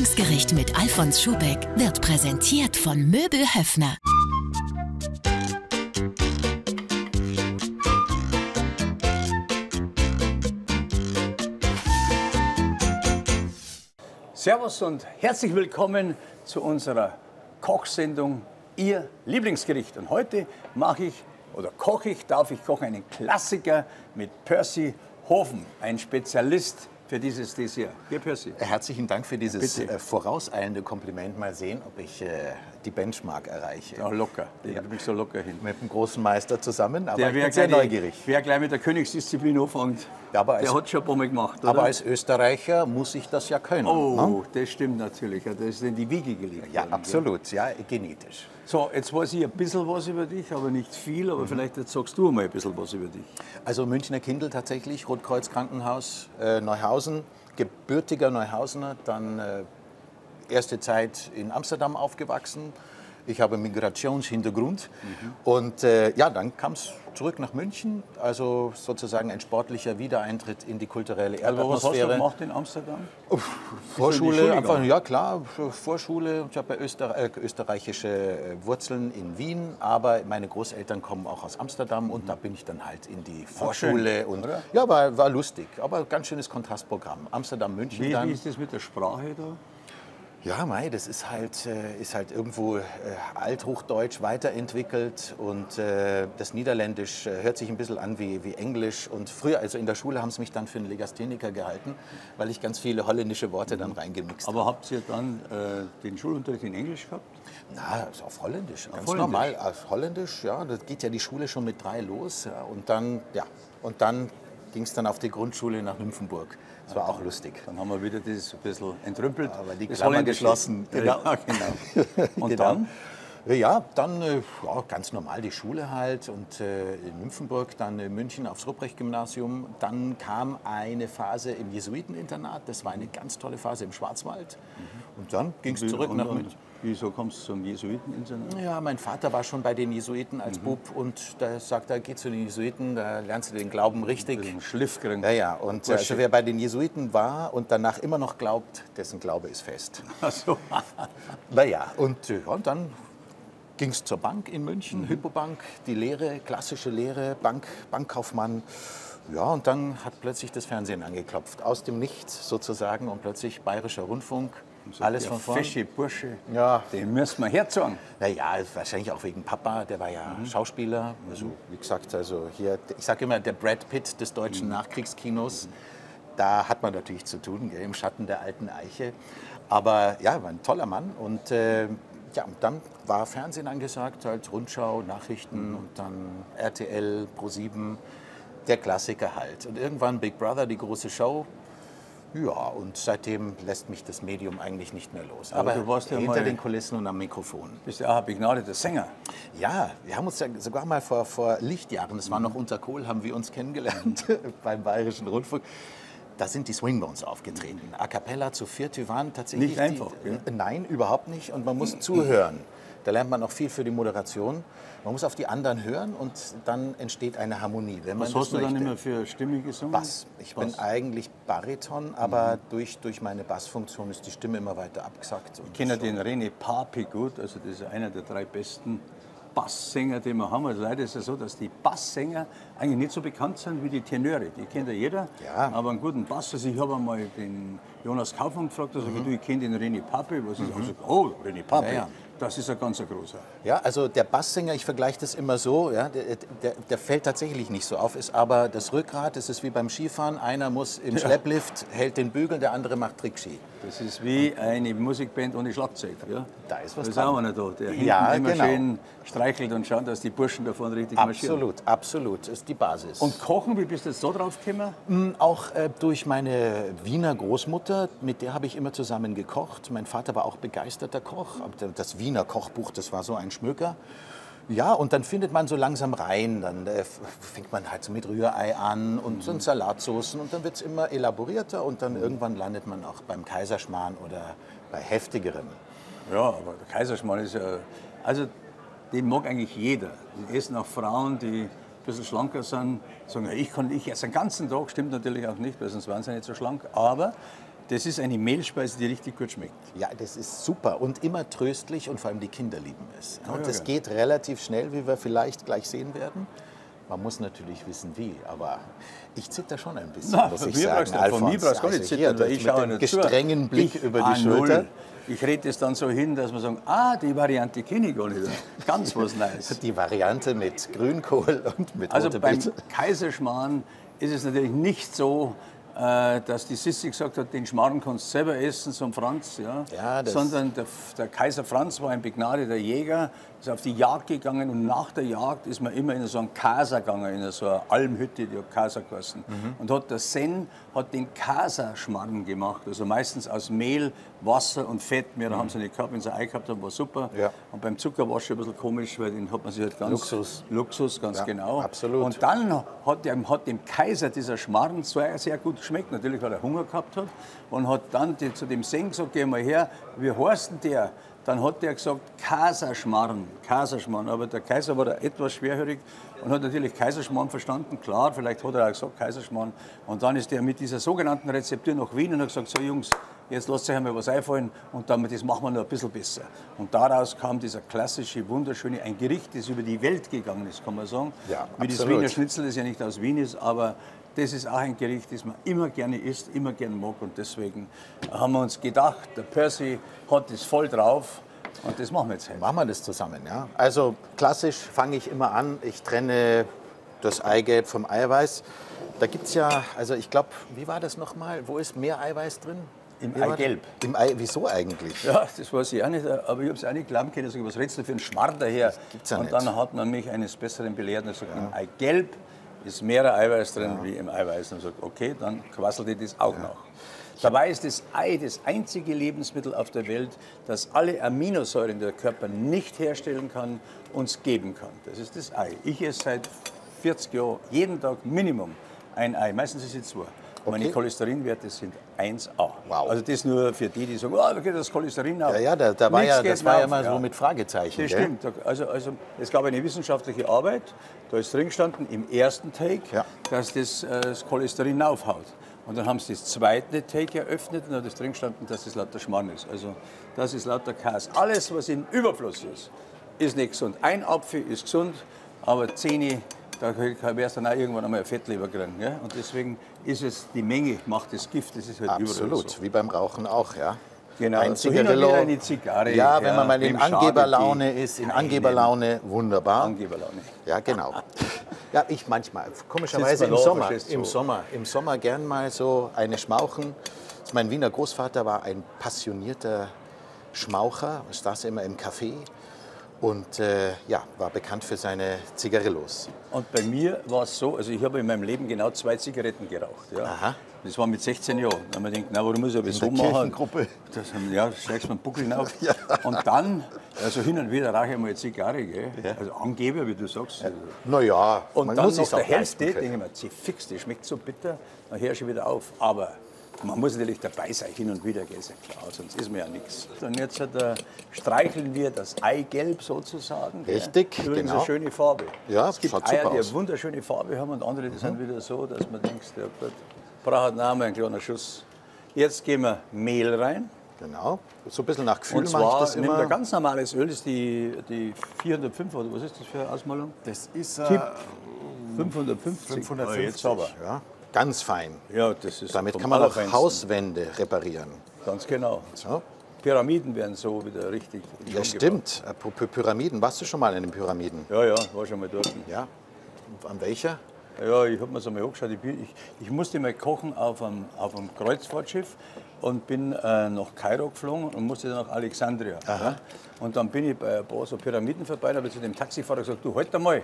Lieblingsgericht mit Alfons Schuhbeck wird präsentiert von Möbel Höffner. Servus und herzlich willkommen zu unserer Kochsendung Ihr Lieblingsgericht. Und heute mache ich, oder darf ich kochen, einen Klassiker mit Percy Hoven, ein Spezialist für dieses Dessert. Hier, Percy. Herzlichen Dank für dieses vorauseilende Kompliment. Mal sehen, ob ich die Benchmark erreiche. Ja, locker. Ja. Du bist so locker hin. Mit dem großen Meister zusammen, aber ich bin sehr neugierig. Wer gleich mit der Königsdisziplin anfängt, ja, der hat schon ein paar Mal gemacht, oder? Aber als Österreicher muss ich das ja können. Oh, ne? Das stimmt natürlich. Das ist in die Wiege gelegt. Ja, absolut. Ja, genetisch. So, jetzt weiß ich ein bisschen was über dich, aber nicht viel. Aber vielleicht jetzt sagst du mal ein bisschen was über dich. Also Münchner Kindl tatsächlich, Rotkreuz Krankenhaus, Neuhausen, gebürtiger Neuhausener. Dann erste Zeit in Amsterdam aufgewachsen. Ich habe Migrationshintergrund. Und ja, dann kam es zurück nach München. Also sozusagen ein sportlicher Wiedereintritt in die kulturelle Erdatmosphäre. Was hast du gemacht in Amsterdam? Vorschule, einfach, ja klar, Vorschule. Ich habe österreichische Wurzeln in Wien, aber meine Großeltern kommen auch aus Amsterdam und da bin ich dann halt in die Vorschule. Und, ja, war lustig, aber ganz schönes Kontrastprogramm. Amsterdam, München. Wie ist das mit der Sprache da? Ja, mei, das ist halt irgendwo Althochdeutsch weiterentwickelt und das Niederländisch hört sich ein bisschen an wie Englisch. Und früher, also in der Schule, haben sie mich dann für einen Legastheniker gehalten, weil ich ganz viele holländische Worte dann reingemixt habe. Aber habt ihr dann den Schulunterricht in Englisch gehabt? Na, also auf Holländisch, ganz normal. Auf Holländisch, ja, da geht ja die Schule schon mit 3 los. Ja, und dann, ging es dann auf die Grundschule nach Nymphenburg. Das war auch lustig. Dann haben wir wieder dieses ein bisschen entrümpelt. Aber die Klammern geschlossen. Genau. Und dann? Ja, dann ganz normal die Schule halt und in Nymphenburg, dann in München aufs Rupprecht-Gymnasium. Dann kam eine Phase im Jesuiteninternat. Das war eine ganz tolle Phase im Schwarzwald. Und dann ging es zurück nach München. Wieso kommst du zum Jesuiteninternat? Ja, mein Vater war schon bei den Jesuiten als Bub und da sagt er, geh zu den Jesuiten, da lernst du den Glauben richtig. Ein Schliff kriegen. Ja, ja, und also, wer bei den Jesuiten war und danach immer noch glaubt, dessen Glaube ist fest. Ach so. Naja, und dann ging es zur Bank in München, Hypobank, die Lehre, klassische Lehre, Bankkaufmann. Ja, und dann hat plötzlich das Fernsehen angeklopft, aus dem Nichts sozusagen und plötzlich Bayerischer Rundfunk. So, alles von vorn. Fesche Bursche, ja. Den müssen wir herzogen. Naja, wahrscheinlich auch wegen Papa, der war ja Schauspieler. Also, wie gesagt, also hier, ich sage immer, der Brad Pitt des deutschen Nachkriegskinos. Da hat man natürlich zu tun, gell, im Schatten der alten Eiche. Aber ja, war ein toller Mann. Und ja, und dann war Fernsehen angesagt, halt Rundschau, Nachrichten und dann RTL, Pro 7, der Klassiker halt. Und irgendwann Big Brother, die große Show. Ja, und seitdem lässt mich das Medium eigentlich nicht mehr los. Aber du warst ja hinter den Kulissen und am Mikrofon. Bist ja auch ein begnadeter Sänger. Ja, wir haben uns ja sogar mal vor Lichtjahren, das war noch unter Kohl, haben wir uns kennengelernt beim Bayerischen Rundfunk. Da sind die Swingbones aufgetreten. A cappella zu viert, wir waren tatsächlich... Nicht einfach? Nein, überhaupt nicht. Und man muss zuhören. Da lernt man auch viel für die Moderation. Man muss auf die anderen hören und dann entsteht eine Harmonie. Wenn man hast du dann immer für Stimme gesungen? Bass. Ich bin eigentlich Bariton, aber durch meine Bassfunktion ist die Stimme immer weiter abgesackt. Ich kenne den René Pape gut, also das ist einer der 3 besten Basssänger, den wir haben. Also leider ist es so, dass die Basssänger eigentlich nicht so bekannt sind wie die Tenöre. Die kennt ja jeder, aber einen guten Bass. Also ich habe einmal den Jonas Kaufmann gefragt, also du, ich kenne den René Pape. Was ist also, oh, René Pape. Ja, ja. Das ist ein ganz großer. Ja, also der Basssänger, ich vergleiche das immer so, ja, der fällt tatsächlich nicht so auf, ist aber das Rückgrat, das ist wie beim Skifahren, einer muss im Schlepplift, hält den Bügel, der andere macht Trickski. Das ist wie eine Musikband ohne Schlagzeug. Ja? Da ist was dran. Das ist auch einer da, der hinten immer schön streichelt und schaut, dass die Burschen davon richtig marschieren. Absolut, absolut, das ist die Basis. Und Kochen, wie bist du jetzt so drauf gekommen? Auch durch meine Wiener Großmutter, mit der habe ich immer zusammen gekocht. Mein Vater war auch begeisterter Koch, das Wiener Kochbuch, das war so ein Schmöker. Ja, und dann findet man so langsam rein, dann fängt man halt so mit Rührei an und so Salatsoßen und dann wird es immer elaborierter und dann irgendwann landet man auch beim Kaiserschmarrn oder bei heftigerem. Ja, aber der Kaiserschmarrn ist ja, also den mag eigentlich jeder. Den essen auch Frauen, die ein bisschen schlanker sind, sagen, ich esse den ganzen Tag, stimmt natürlich auch nicht, weil sonst wären sie nicht so schlank, aber Das ist eine Mehlspeise, die richtig gut schmeckt. Ja, das ist super und immer tröstlich und vor allem die Kinder lieben es. Und es geht relativ schnell, wie wir vielleicht gleich sehen werden. Man muss natürlich wissen, wie, aber ich zitter schon ein bisschen, muss ich sagen, Alfons. Von mir brauchst du gar nicht zittern, weil ich schaue nicht zu. Mit dem gestrengen Blick über die Schulter. Ich rede es dann so hin, dass man sagen, die Variante kenne ich gar nicht. Ganz was Neues. Die Variante mit Grünkohl und mit Rote Beete. Also beim Kaiserschmarrn ist es natürlich nicht so, dass die Sissi gesagt hat, den Schmarrn kannst du selber essen, so ein Franz. Ja. Ja, sondern der Kaiser Franz war ein begnadeter Jäger, ist auf die Jagd gegangen und nach der Jagd ist man immer in so einen Kaser gegangen, in so eine Almhütte, die hat Kaser geheißen. Und der Sen hat den Kaserschmarrn gemacht, also meistens aus Mehl, Wasser und Fett. Mehr haben sie nicht gehabt, wenn sie Ei gehabt haben, war super. Ja. Und beim Zucker war es schon ein bisschen komisch, weil den hat man sich halt ganz... Luxus, ganz genau. Absolut. Und dann hat dem Kaiser dieser Schmarrn sehr gut geschmeckt, natürlich, weil er Hunger gehabt hat. Und hat dann zu dem Sen gesagt, geh mal her, wie heißt denn der? Dann hat der gesagt, Kaiserschmarrn. Aber der Kaiser war da etwas schwerhörig und hat natürlich Kaiserschmarrn verstanden. Klar, vielleicht hat er auch gesagt Kaiserschmarrn. Und dann ist der mit dieser sogenannten Rezeptur nach Wien und hat gesagt, so Jungs, jetzt lasst euch einmal was einfallen und damit das machen wir noch ein bisschen besser. Und daraus kam dieser klassische, wunderschöne, ein Gericht, das über die Welt gegangen ist, kann man sagen. Ja, absolut. Wie das Wiener Schnitzel, das ja nicht aus Wien ist, aber... Das ist auch ein Gericht, das man immer gerne isst, immer gerne mag. Und deswegen haben wir uns gedacht, der Percy hat das voll drauf und das machen wir jetzt heute. Machen wir das zusammen, ja. Also klassisch fange ich immer an, ich trenne das Eigelb vom Eiweiß. Da gibt es ja, also ich glaube, wie war das nochmal? Wo ist mehr Eiweiß drin? Im Eigelb. Im Ei, wieso eigentlich? Ja, das weiß ich auch nicht, aber ich habe es auch nicht glauben können. Was redest du für einen Schmarrn daher? Das gibt's ja nicht. Und dann hat man mich eines Besseren belehrt und gesagt, im Eigelb ist mehr Eiweiß drin wie im Eiweiß. Und sagt, okay, dann quasselt ihr das auch noch. Dabei ist das Ei das einzige Lebensmittel auf der Welt, das alle Aminosäuren, die der Körper nicht herstellen kann, uns geben kann. Das ist das Ei. Ich esse seit 40 Jahren jeden Tag Minimum ein Ei. Meistens ist es 2. Okay. Meine Cholesterinwerte sind 1A. Wow. Also das nur für die, die sagen, da geht das Cholesterin auf. Ja, ja, das war ja mal so mit Fragezeichen. Das stimmt. Also, es gab eine wissenschaftliche Arbeit, da ist drin gestanden, im ersten Take, dass das Cholesterin aufhaut. Und dann haben sie das zweite Take eröffnet und da ist drin gestanden, dass das lauter Schmarrn ist. Also das ist lauter Käse. Alles, was im Überfluss ist, ist nicht gesund. Ein Apfel ist gesund, aber 10... Da wärst du dann auch irgendwann einmal eine Fettleber kriegen. Gell? Und deswegen ist es die Menge, macht das Gift, das ist halt absolut, überall so. Wie beim Rauchen auch, ja. Genau, ein Zigarillo, eine Zigarre. Ja, wenn man mal in Angeberlaune ist, in Angeberlaune, wunderbar. Angeberlaune. Ja, genau. Ja, ich manchmal, komischerweise im Sommer gern mal so eine schmauchen. Mein Wiener Großvater war ein passionierter Schmaucher, saß immer im Café. Und war bekannt für seine Zigarillos. Und bei mir war es so, also ich habe in meinem Leben genau 2 Zigaretten geraucht. Ja. Aha. Das war mit 16 Jahren. Da haben wir gedacht, na, warum muss ich das so machen? Das haben, steigst du mit dem Buckel hinauf. Ja. Und dann, also hin und wieder rauche ich mal eine Zigarre, gell? Ja. Also Angeber, wie du sagst. Ja. Na ja, und dann nach der Hälfte denke ich mir, fix, die schmeckt so bitter, dann hör ich wieder auf. Aber man muss natürlich dabei sein, hin und wieder, ist ja klar, sonst ist mir ja nichts. Und jetzt streicheln wir das Eigelb sozusagen. Richtig, genau. Übrigens eine schöne Farbe. Ja, es gibt Eier, die eine wunderschöne Farbe haben und andere, die sind wieder so, dass man denkt, ja gut, braucht noch einmal einen kleinen Schuss. Jetzt geben wir Mehl rein. Genau, so ein bisschen nach Gefühl mache ich das immer. Und zwar nimmt ein ganz normales Öl, das ist die 405, oder was ist das für eine Ausmalung? Das ist Tipp 550. 550, jetzt aber. Ja. Ganz fein. Ja, das ist damit kann man auch Hauswände reparieren. Ganz genau. So. Pyramiden werden so wieder richtig. Ja, stimmt. Apropos Pyramiden. Warst du schon mal in den Pyramiden? Ja, war schon mal dort. Ja. An welcher? Ja, ich habe mir so mal angeschaut. Ich musste mal kochen auf einem Kreuzfahrtschiff und bin nach Kairo geflogen und musste dann nach Alexandria. Ja? Und dann bin ich bei ein paar so Pyramiden vorbei, da habe ich zu dem Taxifahrer gesagt, du, halt einmal.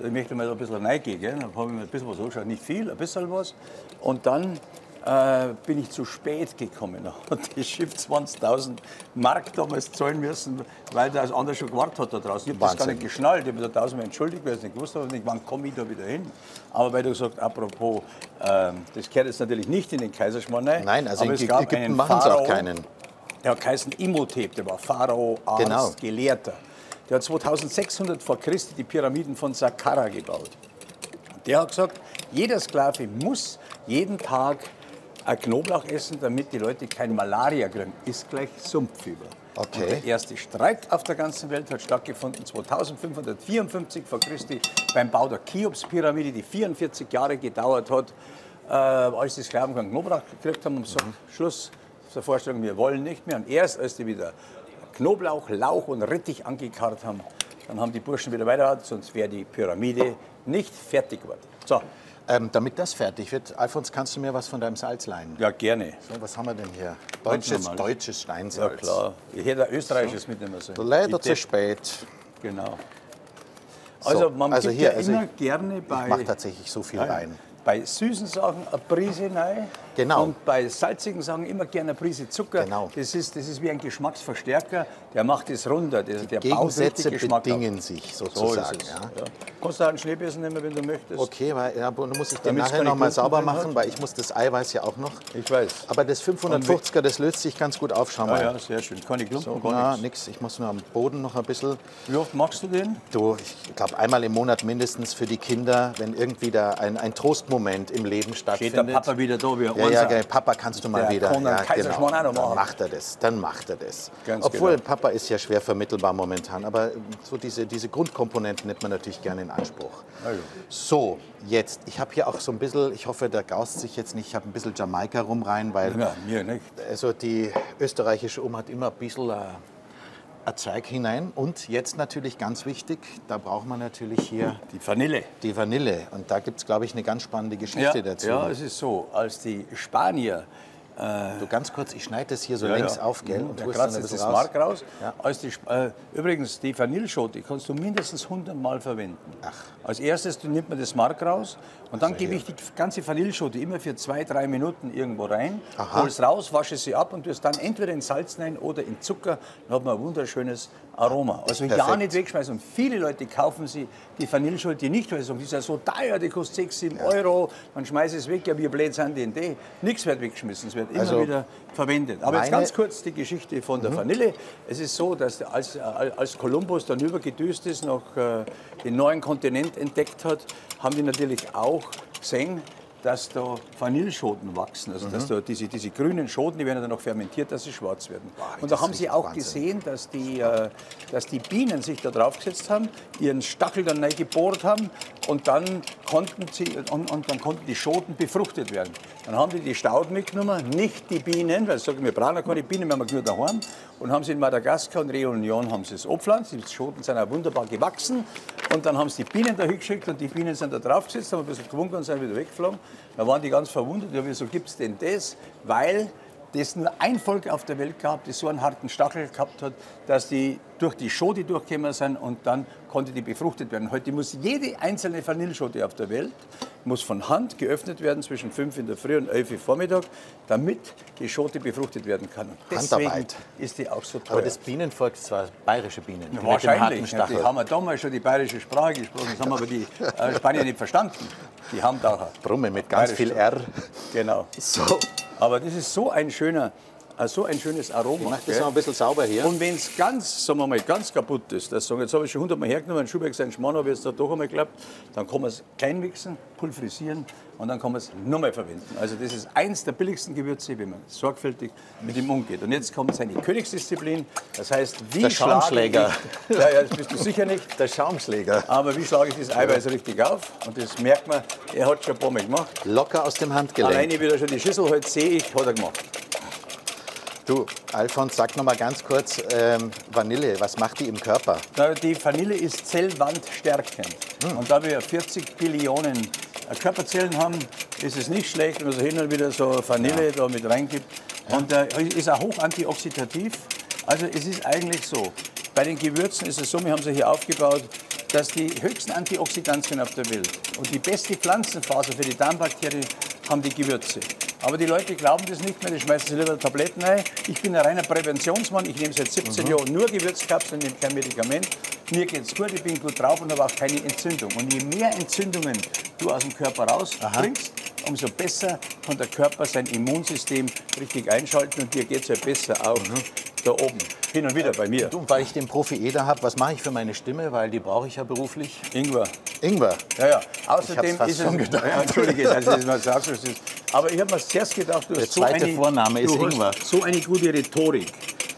Ich möchte mal so ein bisschen reingehen, gell? Dann habe ich mir ein bisschen was angeschaut, nicht viel, ein bisschen was. Und dann bin ich zu spät gekommen. Hat das Schiff 20.000 Mark damals zahlen müssen, weil der andere schon gewartet hat da draußen. Ich habe das gar nicht geschnallt. Ich habe mich da tausendmal entschuldigt, weil ich es nicht gewusst habe, wann komme ich da wieder hin. Aber weil du gesagt hast, apropos, das gehört jetzt natürlich nicht in den Kaiserschmarrn. Nein, also in Ägypten machen sie auch keinen. Der hat geheißen Imhotep, der war Pharao, Arzt, Gelehrter. Der hat 2600 vor Christi die Pyramiden von Saqqara gebaut. Und der hat gesagt, jeder Sklave muss jeden Tag ein Knoblauch essen, damit die Leute kein Malaria kriegen, ist gleich Sumpffieber. Okay. Und der erste Streik auf der ganzen Welt hat stattgefunden 2554 vor Christi beim Bau der Cheops-Pyramide, die 44 Jahre gedauert hat, als die Sklaven keinen Knoblauch gekriegt haben und gesagt, Schluss zur Vorstellung, wir wollen nicht mehr. Und erst als die wieder Knoblauch, Lauch und Rettich angekarrt haben, dann haben die Burschen wieder weitergearbeitet, sonst wäre die Pyramide nicht fertig geworden. So. Damit das fertig wird, Alfons, kannst du mir was von deinem Salz leihen? Ja, gerne. So, was haben wir denn hier? Deutsches Steinsalz. Ja, klar. Ich hätte ein österreichisches so mitnehmen sollen. Leider zu spät. Genau. Also, man gibt hier, ja immer gerne bei... Ich mache tatsächlich so viel rein. Bei süßen Sachen eine Prise rein. Genau. Und bei salzigen Sachen immer gerne eine Prise Zucker. Genau. Das ist wie ein Geschmacksverstärker, der macht es runter. Der Gegensätze bedingen sich sozusagen. So ja. Kannst du auch einen Schneebesen nehmen, wenn du möchtest. Okay, weil ja, du musst ich den nachher noch mal sauber machen, weil ich muss das Eiweiß ja auch noch. Ich weiß. Aber das 550er, das löst sich ganz gut auf. Schau mal. Ja, sehr schön. Keine Klumpen, so, gar nichts. Ich muss nur am Boden noch ein bisschen. Wie oft machst du den? Du, ich glaube einmal im Monat mindestens für die Kinder, wenn irgendwie da ein Trostmoment im Leben stattfindet. Steht der Papa wieder da, wie er Papa, kannst du mal wieder. Ja, genau. Dann macht er das. Dann macht er das. Ganz obwohl, genau. Papa ist ja schwer vermittelbar momentan, aber so diese Grundkomponenten nimmt man natürlich gerne in Anspruch. Also. So, jetzt, ich habe hier auch so ein bisschen, ich hoffe, da gaust sich jetzt nicht, ich habe ein bisschen Jamaika rum rein, weil ja, mir nicht. Also die österreichische Oma hat immer ein bisschen Zeug hinein. Und jetzt natürlich ganz wichtig, da braucht man natürlich hier die Vanille. Die Vanille. Und da gibt es, glaube ich, eine ganz spannende Geschichte dazu. Ja, es ist so, als die Spanier... Du ganz kurz, ich schneide das hier so längs auf, gell? Und du kratzt das Mark raus. Ja. Übrigens, die Vanilleschote kannst du mindestens 100 Mal verwenden. Ach. Als erstes nimmt man das Mark raus und dann gebe ich die ganze Vanilleschote immer für 2-3 Minuten irgendwo rein, hol es raus, wasche sie ab und tust dann entweder in Salz rein oder in Zucker. Dann hat man ein wunderschönes Aroma. Also ja nicht wegschmeißen. Und viele Leute kaufen sie die Vanilleschote nicht, weil sie sagen, die ist ja so teuer, die kostet 6-7 Euro, dann schmeiße ich es weg. Ja, wir blöd sind die. Nichts wird weggeschmissen. Immer wieder verwendet. Aber jetzt ganz kurz die Geschichte von der Vanille. Es ist so, dass als Kolumbus dann übergedüst ist, noch den neuen Kontinent entdeckt hat, haben die natürlich auch gesehen, dass da Vanilleschoten wachsen. Also dass da diese grünen Schoten, die werden dann noch fermentiert, dass sie schwarz werden. Boah, und da haben sie auch gesehen, dass die Bienen sich da draufgesetzt haben, ihren Stachel dann neu gebohrt haben und dann konnten die Schoten befruchtet werden. Dann haben die Stauden mitgenommen, nicht die Bienen, weil sie sagen, wir brauchen keine Bienen, wir haben nur daheim. Und haben sie in Madagaskar und Reunion haben sie es abpflanzt. Die Schoten sind auch wunderbar gewachsen. Und dann haben sie die Bienen da hingeschickt und die Bienen sind da draufgesetzt, haben ein bisschen gewunken und sind wieder weggeflogen. Da waren die ganz verwundert, ja, wieso gibt es denn das? Weil das nur ein Volk auf der Welt gab, das so einen harten Stachel gehabt hat, dass die durch die Schote durchgekommen sind und dann konnte die befruchtet werden. Heute muss jede einzelne Vanilleschote auf der Welt muss von Hand geöffnet werden zwischen 5 in der Früh und 11 Uhr Vormittag, damit die Schote befruchtet werden kann. Und deswegen ist die auch so teuer. Aber das Bienenvolk ist zwar bayerische Bienen. Ja, wahrscheinlich. Ja, die haben wir damals schon die bayerische Sprache gesprochen, das haben aber die Spanier nicht verstanden. Die haben da Brumme mit ganz viel R. Genau. So. Aber das ist so ein schönes Aroma. Ich mache das noch ein bisschen sauber hier. Und wenn es ganz kaputt ist, das sagen, jetzt habe ich schon 100 Mal hergenommen, ein Schuhbeck, sein Schmarrn habe ich jetzt da doch einmal geklappt, dann kann man es klein mixen, pulverisieren und dann kann man es nochmal verwenden. Also das ist eins der billigsten Gewürze, wenn man sorgfältig mit ihm umgeht. Und jetzt kommt seine Königsdisziplin, das heißt, wie der Schaumschläger. Ja, das bist du sicher nicht. Der Schaumschläger. Aber wie schlage ich das Eiweiß richtig auf? Und das merkt man, er hat schon ein paar Mal gemacht. Locker aus dem Handgelenk. Alleine wieder schon die Schüssel, heute sehe ich, hat er gemacht. Du, Alfons, sag noch mal ganz kurz, Vanille, was macht die im Körper? Die Vanille ist zellwandstärkend. Und da wir 40 Billionen Körperzellen haben, ist es nicht schlecht, wenn man so hin und wieder so Vanille da mit reingibt. Und ist auch hoch antioxidativ. Also es ist eigentlich so, bei den Gewürzen ist es so, wir haben sie hier aufgebaut, dass die höchsten Antioxidantien auf der Welt und die beste Pflanzenfaser für die Darmbakterien haben die Gewürze. Aber die Leute glauben das nicht mehr, die schmeißen sich lieber Tabletten ein. Ich bin ein reiner Präventionsmann, ich nehme seit 17 Jahren nur Gewürzkapseln, nehme kein Medikament. Mir geht's gut, ich bin gut drauf und habe auch keine Entzündung. Und je mehr Entzündungen du aus dem Körper rausbringst, umso besser kann der Körper sein Immunsystem richtig einschalten und dir geht's ja besser auch. da oben. Hin und wieder bei mir. Und weil ich den Profi-Eder habe, was mache ich für meine Stimme? Weil die brauche ich ja beruflich. Ingwer. Ingwer? Ja, ja. Außerdem ich ist es... Gedacht. Ja, Entschuldige, dass ich das mal so ist. Aber ich habe mir zuerst gedacht, du hast so eine... Vorname ist Ingwer. So eine gute Rhetorik.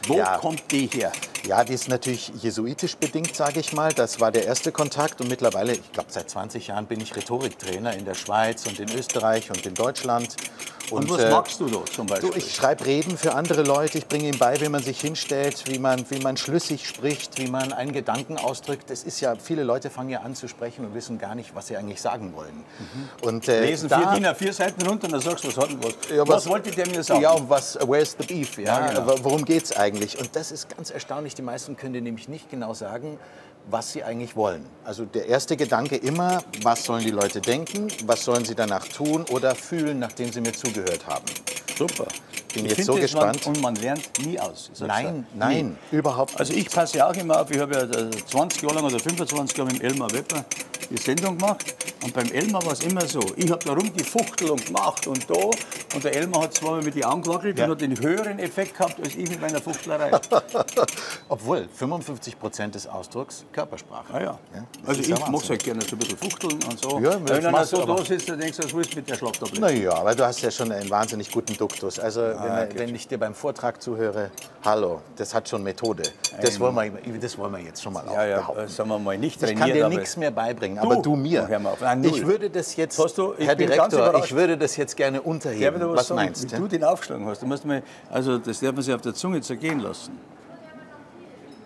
Wo kommt die her? Ja, die ist natürlich jesuitisch bedingt, sage ich mal. Das war der erste Kontakt. Und mittlerweile, ich glaube, seit 20 Jahren bin ich Rhetoriktrainer in der Schweiz und in Österreich und in Deutschland. Und was magst du so zum Beispiel? Ich schreibe Reden für andere Leute. Ich bringe ihnen bei, wie man sich hinstellt, wie man schlüssig spricht, wie man einen Gedanken ausdrückt. Das ist ja, viele Leute fangen ja an zu sprechen und wissen gar nicht, was sie eigentlich sagen wollen. Mhm. Und, lesen vier Seiten runter und dann sagst du, was hat denn was? Ja, was wolltet ihr mir sagen? Ja, where's the beef? Ja, genau. Worum geht's eigentlich? Und das ist ganz erstaunlich. Die meisten können dir nämlich nicht genau sagen, was sie eigentlich wollen. Also der erste Gedanke immer, was sollen die Leute denken, was sollen sie danach tun oder fühlen, nachdem sie mir zugehört haben. Super. Bin jetzt so gespannt. Und man lernt nie aus. Nein, nein, überhaupt nicht. Also ich passe ja auch immer auf, ich habe ja 20 Jahre lang oder 25 Jahre mit dem Elmar Wepper die Sendung gemacht. Und beim Elmar war es immer so, ich habe da rumgefuchtelt und gemacht und da. Und der Elmar hat zweimal mit die Augen gewackelt und hat den höheren Effekt gehabt, als ich mit meiner Fuchtlerei. Obwohl 55% des Ausdrucks Körpersprache. Ah, ja. Ja, also ich mache es halt gerne, so ein bisschen fuchteln und so. Ja, wenn du so da sitzt, dann denkst du, was willst du mit der Schlaftablette? Naja, aber du hast ja schon einen wahnsinnig guten Duktus. Also wenn ich dir beim Vortrag zuhöre, hallo, das hat schon Methode. Das wollen wir jetzt schon mal behaupten. Sagen wir mal, nicht trainiert, ich kann dir nichts mehr beibringen, aber du mir. Ich würde das jetzt, Herr Direktor, ich würde das jetzt gerne unterheben. Was meinst du? Wie du den aufgeschlagen hast, du musst mal, also das darf man sich auf der Zunge zergehen lassen.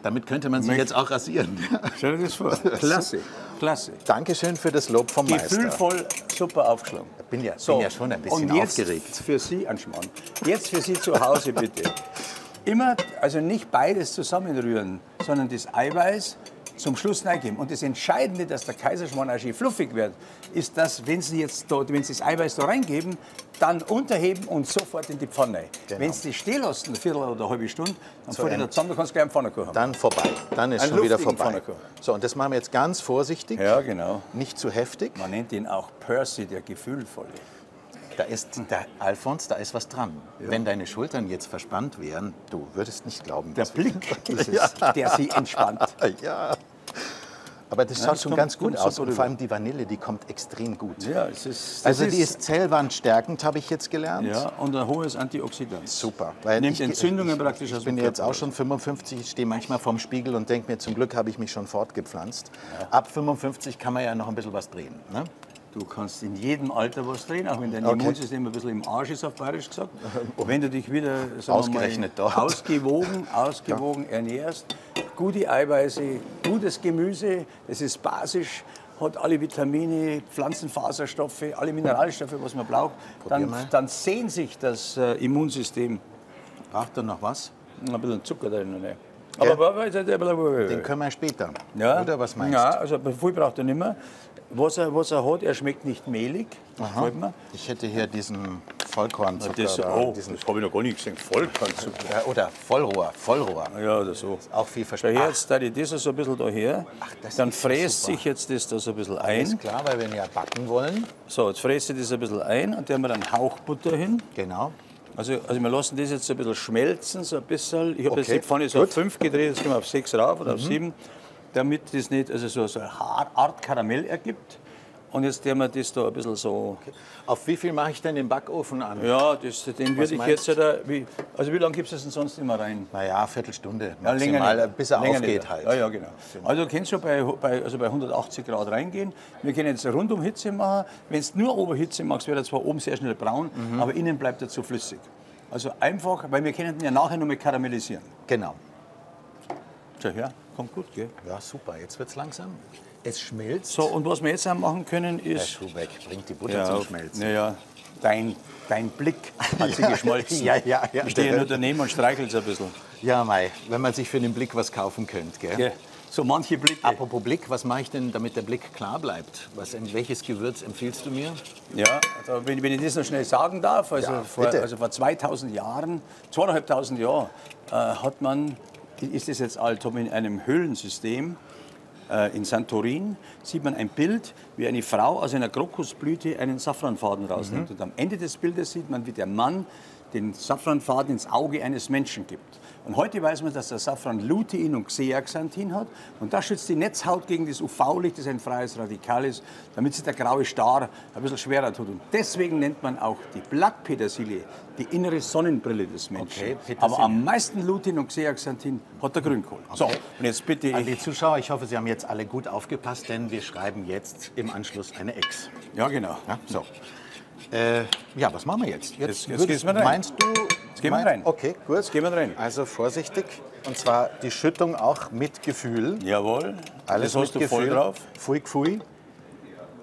Damit könnte man sich jetzt auch rasieren. Stell dir das vor. Klasse, klasse. Dankeschön für das Lob vom Meister. Gefühlvoll, super aufgeschlagen. Ich bin ja schon ein bisschen aufgeregt. Und jetzt für Sie, Schmarrn. Jetzt für Sie zu Hause bitte. Immer, also nicht beides zusammenrühren, sondern das Eiweiß zum Schluss reingeben. Und das Entscheidende, dass der Kaiserschmarrn auch schön fluffig wird, ist, dass wenn Sie jetzt dort, wenn Sie das Eiweiß da reingeben, dann unterheben und sofort in die Pfanne. Genau. Wenn Sie stehen lassen, eine Viertel oder eine halbe Stunde, dann fällt der zusammen, dann kannst du gleich einen Pfannkuchen haben. Dann vorbei, dann ist schon wieder vorbei. So, und das machen wir jetzt ganz vorsichtig, nicht zu heftig. Man nennt ihn auch Percy, der Gefühlvolle. Da ist, Alfons, da ist was dran. Ja. Wenn deine Schultern jetzt verspannt wären, du würdest nicht glauben. Der Blick ist es, der sie entspannt. Ja. Aber das schaut schon ganz gut aus. Und vor allem die Vanille, die kommt extrem gut. Ja, die ist zellwandstärkend, habe ich jetzt gelernt. Ja, und ein hohes Antioxidant. Super. Weil nimmt Entzündungen praktisch aus dem Körper. Ich bin jetzt auch schon 55, ich stehe manchmal vorm Spiegel und denke mir, zum Glück habe ich mich schon fortgepflanzt. Ja. Ab 55 kann man ja noch ein bisschen was drehen. Ne? Du kannst in jedem Alter was drehen, auch wenn dein Immunsystem ein bisschen im Arsch ist, auf Bayerisch gesagt. Wenn du dich wieder ausgewogen ernährst, gute Eiweiße, gutes Gemüse, das ist basisch, hat alle Vitamine, Pflanzenfaserstoffe, alle Mineralstoffe, was man braucht, dann sehnt sich das Immunsystem. Braucht dann noch was? Ein bisschen Zucker drin, oder? Aber den können wir später, oder was meinst du? Ja, also viel braucht er nicht mehr. Was er hat, er schmeckt nicht mehlig. Ich hätte hier diesen Vollkornzucker. Das habe ich noch gar nicht gesehen, Vollkornzucker. Ja, oder Vollrohr. Ja, oder so. Das ist auch viel versprochen. Jetzt da ich das so ein bisschen daher, dann fräst sich jetzt das ein bisschen ein. Das ist klar, weil wir ihn ja backen wollen. So, jetzt fräst sich das ein bisschen ein und dann haben wir dann Hauchbutter hin. Genau. Also wir lassen das jetzt so ein bisschen schmelzen, so ein bisschen. Ich habe jetzt die Pfanne so auf 5 gedreht, jetzt gehen wir auf 6 rauf oder auf 7, damit das nicht so eine Art Karamell ergibt. Und jetzt werden wir das da ein bisschen so... Okay. Auf wie viel mache ich denn den Backofen an? Ja, den würde ich jetzt... Also wie lange gibst du das denn sonst immer rein? Naja, eine Viertelstunde maximal, länger, bis er aufgeht halt. Ja, genau. Also du kannst schon bei 180 Grad reingehen. Wir können jetzt Rundumhitze machen. Wenn du nur Oberhitze machst, wird er zwar oben sehr schnell braun, aber innen bleibt er zu flüssig. Also einfach, weil wir können den ja nachher noch mal karamellisieren. Genau. Schau her, kommt gut, gell? Ja, super, jetzt wird es langsam. Es schmilzt. So, und was wir jetzt auch machen können ist... Herr Schuhbeck bringt die Butter zum Schmelzen. Ja. Dein Blick hat sie geschmolzen. Ich stehe nur daneben und streichelt es ein bisschen. Ja, mei, wenn man sich für den Blick was kaufen könnte, gell? Ja. So manche Blicke. Apropos Blick, was mache ich denn, damit der Blick klar bleibt? Welches Gewürz empfiehlst du mir? Ja, also wenn ich das noch schnell sagen darf, vor 2000 Jahren, 2500 Jahren, ist das jetzt alt, in einem Höhlensystem, in Santorin sieht man ein Bild, wie eine Frau aus einer Krokusblüte einen Safranfaden rausnimmt. Und am Ende des Bildes sieht man, wie der Mann den Safranfaden ins Auge eines Menschen gibt. Und heute weiß man, dass der Safran Lutein und Zeaxanthin hat. Und das schützt die Netzhaut gegen das UV-Licht, das ein freies Radikal ist, damit sich der graue Star ein bisschen schwerer tut. Und deswegen nennt man auch die Blattpetersilie die innere Sonnenbrille des Menschen. Okay, aber am meisten Lutein und Zeaxanthin hat der Grünkohl. Okay. So, und jetzt bitte ich... An die Zuschauer, ich hoffe, Sie haben jetzt alle gut aufgepasst, denn wir schreiben jetzt im Anschluss eine Ex. Ja, genau. Ja, so. Ja, was machen wir jetzt? Jetzt gehen wir rein. Meinst du? Jetzt gehen wir rein. Okay, gut. Jetzt gehen wir rein. Also vorsichtig. Und zwar die Schüttung auch mit Gefühl. Jawohl. Alles das hast du voll drauf. Pfui, pfui.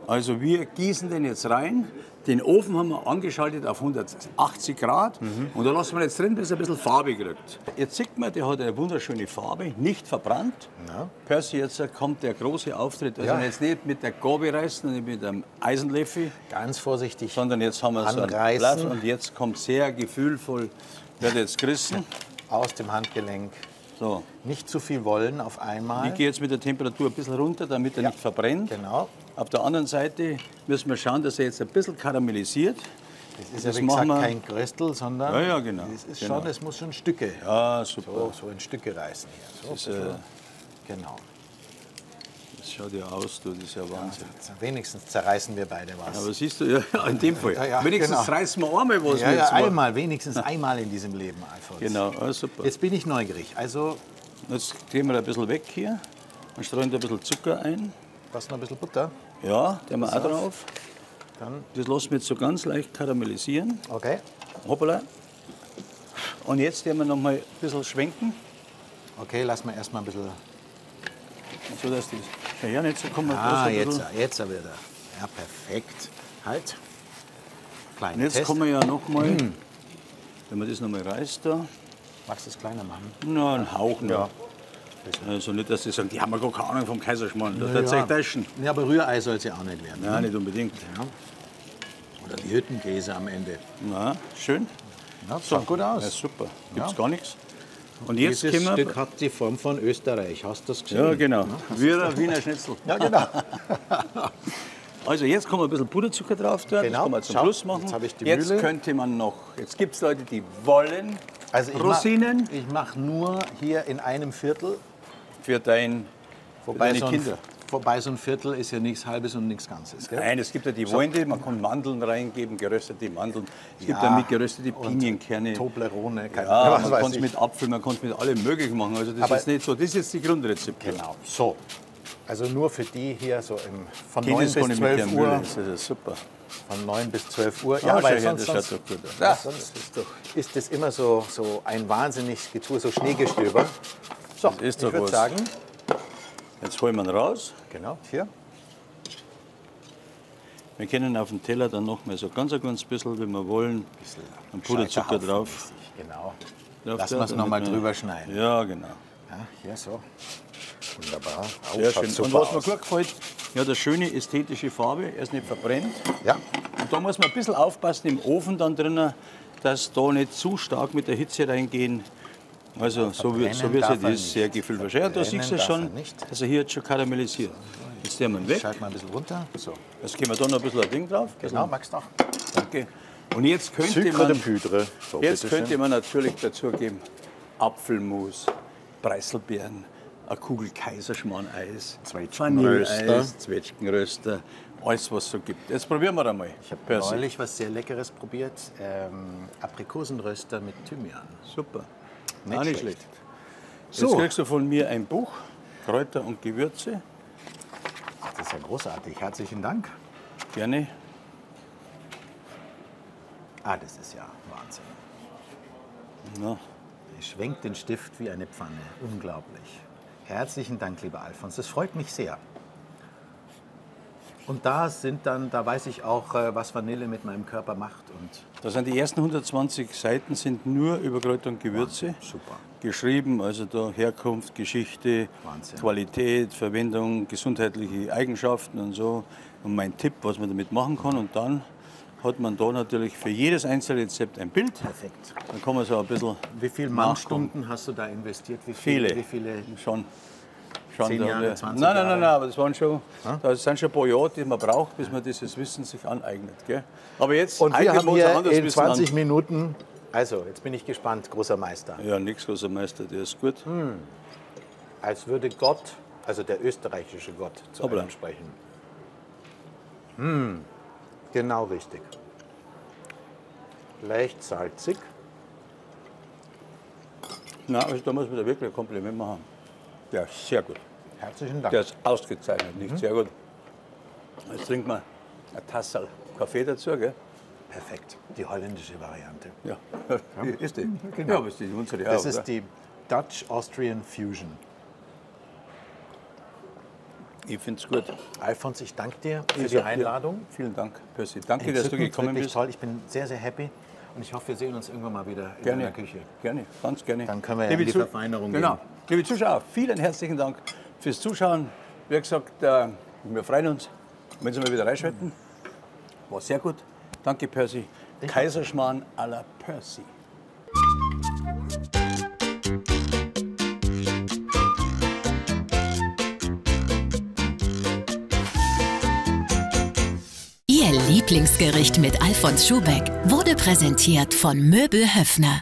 Also wir gießen den jetzt rein. Den Ofen haben wir angeschaltet auf 180 Grad. Mhm. Und da lassen wir jetzt drin, bis er ein bisschen Farbe kriegt. Jetzt sieht man, der hat eine wunderschöne Farbe, nicht verbrannt. Ja. Percy, jetzt kommt der große Auftritt. Also ja, jetzt nicht mit der Gabel reißen, nicht mit einem Eisenlöffel. Ganz vorsichtig. Sondern jetzt haben wir so ein Blatt und jetzt kommt sehr gefühlvoll, wird jetzt gerissen. Aus dem Handgelenk. So. Nicht zu viel wollen auf einmal. Ich gehe jetzt mit der Temperatur ein bisschen runter, damit er nicht verbrennt. Genau. Auf der anderen Seite müssen wir schauen, dass er jetzt ein bisschen karamellisiert. Das ist ja, wie gesagt, kein Kröstl, sondern ja, genau. Das ist schon, es muss schon Stücke. Ja, super. So in Stücke reißen hier. So, das, genau. Das schaut ja aus, du, das ist ja Wahnsinn. Ja, wenigstens zerreißen wir beide was. Ja, aber siehst du, ja, in dem Fall. Ja, wenigstens reißen wir einmal was. Ja, einmal, wenigstens einmal in diesem Leben, Alfons. Genau, ja, super. Jetzt bin ich neugierig. Also, jetzt gehen wir ein bisschen weg hier und streuen da ein bisschen Zucker ein. Passt noch ein bisschen Butter? Ja, den haben wir auch drauf. Dann. Das lassen wir jetzt so ganz leicht karamellisieren. Okay. Hoppala. Und jetzt werden wir noch mal ein bisschen schwenken. Okay, lassen wir erst mal ein bisschen. So, dass das. Ja, ja, nicht so kommen. Ah, jetzt wieder. Ja, perfekt. Halt. Kleiner Test. Jetzt kommen wir ja noch mal. Mm. Wenn man das noch mal reißt da. Magst du das kleiner machen? Na, einen Hauch noch. Ja. Also nicht, dass sie sagen, die haben ja gar keine Ahnung vom Kaiserschmarrn. Ja, aber Rührei soll es ja auch nicht werden. Nein, nicht unbedingt. Ja. Oder die Hüttenkäse am Ende. Na, schön. Ja, das sah gut aus. Ja, super. Gibt's gar nichts. Und jetzt dieses Stück hat die Form von Österreich. Hast du das gesehen? Ja, genau. Wiener Schnitzel. Ja, genau. Also jetzt kommen wir ein bisschen Puderzucker drauf. Genau. Das kann man zum Schluss machen. Jetzt habe ich die Mühle. Jetzt könnte man noch. Jetzt gibt es Leute, die wollen Rosinen. Ich mache nur hier in einem Viertel. Für dein, wobei für deine Kinder. Wobei so ein Viertel ist ja nichts Halbes und nichts Ganzes. Gell? Nein, es gibt ja die Wollende, man kann Mandeln reingeben, geröstete Mandeln. Es gibt damit geröstete Pinienkerne. Toblerone. Ja, man kann es mit Apfel, man kann es mit allem möglich machen. Also das ist nicht so, das ist jetzt die Grundrezeptur. Genau, so. Also nur für die hier so von 9 bis 12 Uhr. Das ist ja super. Von 9 bis 12 Uhr. Ja, weil sonst ist das immer so ein wahnsinniges Getue, so Schneegestöber. So, das ist ich würde sagen, jetzt holen wir ihn raus. Genau, hier. Wir können auf dem Teller dann noch mal so ganz bisschen, wenn wir wollen, ein Puderzucker drauf. Genau. Lassen wir es noch mal drüber schneiden. Ja, genau. Ja, hier so. Wunderbar. Sehr schön. Und was mir gut gefällt, ja, eine schöne ästhetische Farbe. Er ist nicht verbrennt. Ja. Und da muss man ein bisschen aufpassen im Ofen dann drinnen, dass da nicht zu stark mit der Hitze reingehen. Also so wie es jetzt ist, sehr gefühlt verschärft. Da siehst du schon, dass er hier jetzt schon karamellisiert. Jetzt nehmen wir ihn weg. Schalten wir ein bisschen runter. So. Jetzt geben wir da noch ein bisschen ein Ding drauf. Genau, magst du auch. Danke. Und jetzt könnte man natürlich dazugeben Apfelmus, Preiselbeeren, eine Kugel Kaiserschmarrn-Eis, Vanilleeis, Zwetschgenröster, alles was es so gibt. Jetzt probieren wir einmal. Ich habe neulich was sehr Leckeres probiert, Aprikosenröster mit Thymian. Super. Nicht schlecht. So. Jetzt kriegst du von mir ein Buch, Kräuter und Gewürze. Das ist ja großartig. Herzlichen Dank. Gerne. Ah, das ist ja Wahnsinn. Ja. Er schwenkt den Stift wie eine Pfanne. Unglaublich. Herzlichen Dank, lieber Alfons. Das freut mich sehr. Und da weiß ich auch, was Vanille mit meinem Körper macht. Da sind die ersten 120 Seiten sind nur über Kräuter und Gewürze geschrieben. Also da Herkunft, Geschichte, Qualität, Verwendung, gesundheitliche Eigenschaften und so. Und mein Tipp, was man damit machen kann. Und dann hat man da natürlich für jedes einzelne Rezept ein Bild. Perfekt. Dann kann man so ein bisschen. Wie viele Mannstunden hast du da investiert? Wie viele? Schon. 10 Jahre, 20 Jahre. Nein, aber das waren schon, das sind schon ein paar Jahre, die man braucht, bis man dieses Wissen sich aneignet. Gell? Aber jetzt und wir haben hier in 20 Minuten Also, jetzt bin ich gespannt, großer Meister. Ja, nix, großer Meister, der ist gut. Hm. Als würde Gott, also der österreichische Gott, zu einem sprechen. Hm, genau richtig. Leicht salzig. Na, also da muss man da wirklich ein Kompliment machen. Der ist sehr gut. Herzlichen Dank. Der ist ausgezeichnet, nicht sehr gut. Jetzt trinkt man eine Tasse Kaffee dazu, gell? Perfekt, die holländische Variante. Ja, ist die. Genau. Ja, aber ist die unsere auch, das ist die Dutch-Austrian Fusion. Ich finde es gut. Alfons, ich danke dir für die Einladung. Vielen Dank, Percy. Danke, dass du gekommen bist. Toll. Ich bin sehr, sehr happy. Und ich hoffe, wir sehen uns irgendwann mal wieder in der Küche. Gerne, ganz gerne. Dann können wir ja in die Verfeinerung gehen. Genau. Liebe Zuschauer, vielen herzlichen Dank fürs Zuschauen. Wie gesagt, wir freuen uns, wenn Sie mal wieder reinschalten. War sehr gut. Danke, Percy. Kaiserschmarrn à la Percy. Ihr Lieblingsgericht mit Alfons Schuhbeck wurde präsentiert von Möbel Höffner.